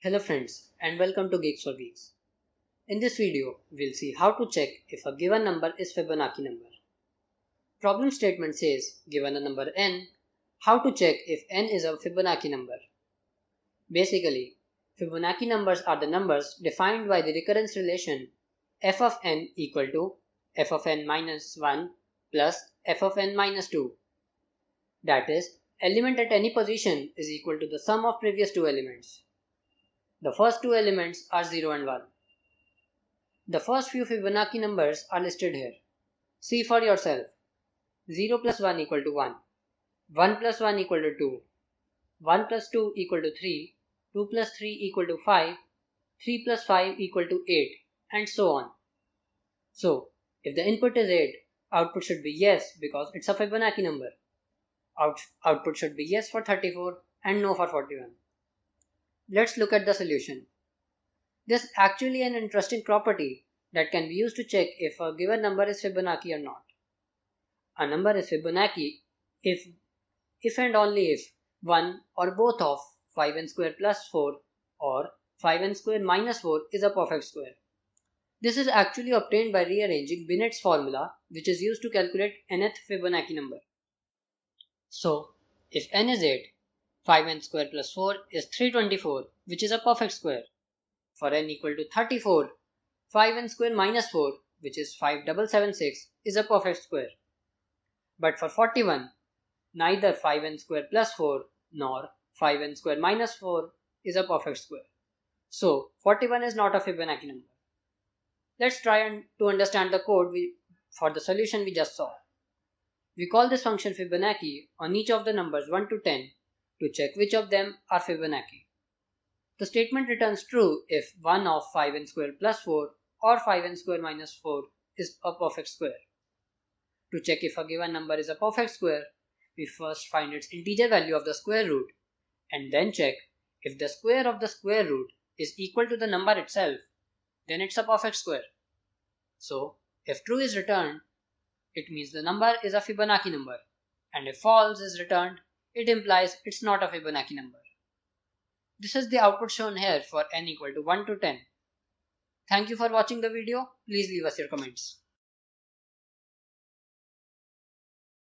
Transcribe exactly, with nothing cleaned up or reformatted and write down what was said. Hello friends, and welcome to GeeksforGeeks. In this video, we'll see how to check if a given number is Fibonacci number. Problem statement says, given a number n, how to check if n is a Fibonacci number. Basically, Fibonacci numbers are the numbers defined by the recurrence relation f of n equal to f of n minus one plus f of n minus two. That is, element at any position is equal to the sum of previous two elements. The first two elements are zero and one. The first few Fibonacci numbers are listed here. See for yourself. zero plus one equal to one. one plus one equal to two. one plus two equal to three. two plus three equal to five. three plus five equal to eight. And so on. So, if the input is eight, output should be yes because it's a Fibonacci number. Out output should be yes for thirty-four and no for forty-one. Let's look at the solution. This is actually an interesting property that can be used to check if a given number is Fibonacci or not. A number is Fibonacci if, if and only if one or both of five n squared plus four or five n squared minus four is a perfect square. This is actually obtained by rearranging Binet's formula, which is used to calculate nth Fibonacci number. So, if n is eight, five n squared plus four is three hundred twenty-four, which is a perfect square. For n equal to thirty-four, five n squared minus four, which is five thousand seven hundred seventy-six, is a perfect square. But for forty-one, neither five n squared plus four nor five n squared minus four is a perfect square. So, forty-one is not a Fibonacci number. Let's try and to understand the code we, for the solution we just saw. We call this function Fibonacci on each of the numbers one to ten. To check which of them are Fibonacci. The statement returns true if one of five n squared plus four or five n squared minus four is a perfect square. To check if a given number is a perfect square, we first find its integer value of the square root and then check if the square of the square root is equal to the number itself, then it's a perfect square. So, if true is returned, it means the number is a Fibonacci number, and if false is returned, it implies it's not a Fibonacci number. This is the output shown here for n equal to one to ten. Thank you for watching the video. Please leave us your comments.